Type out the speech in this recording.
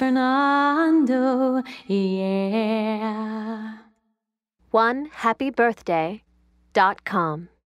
Fernando, yeah. 1HappyBirthday.com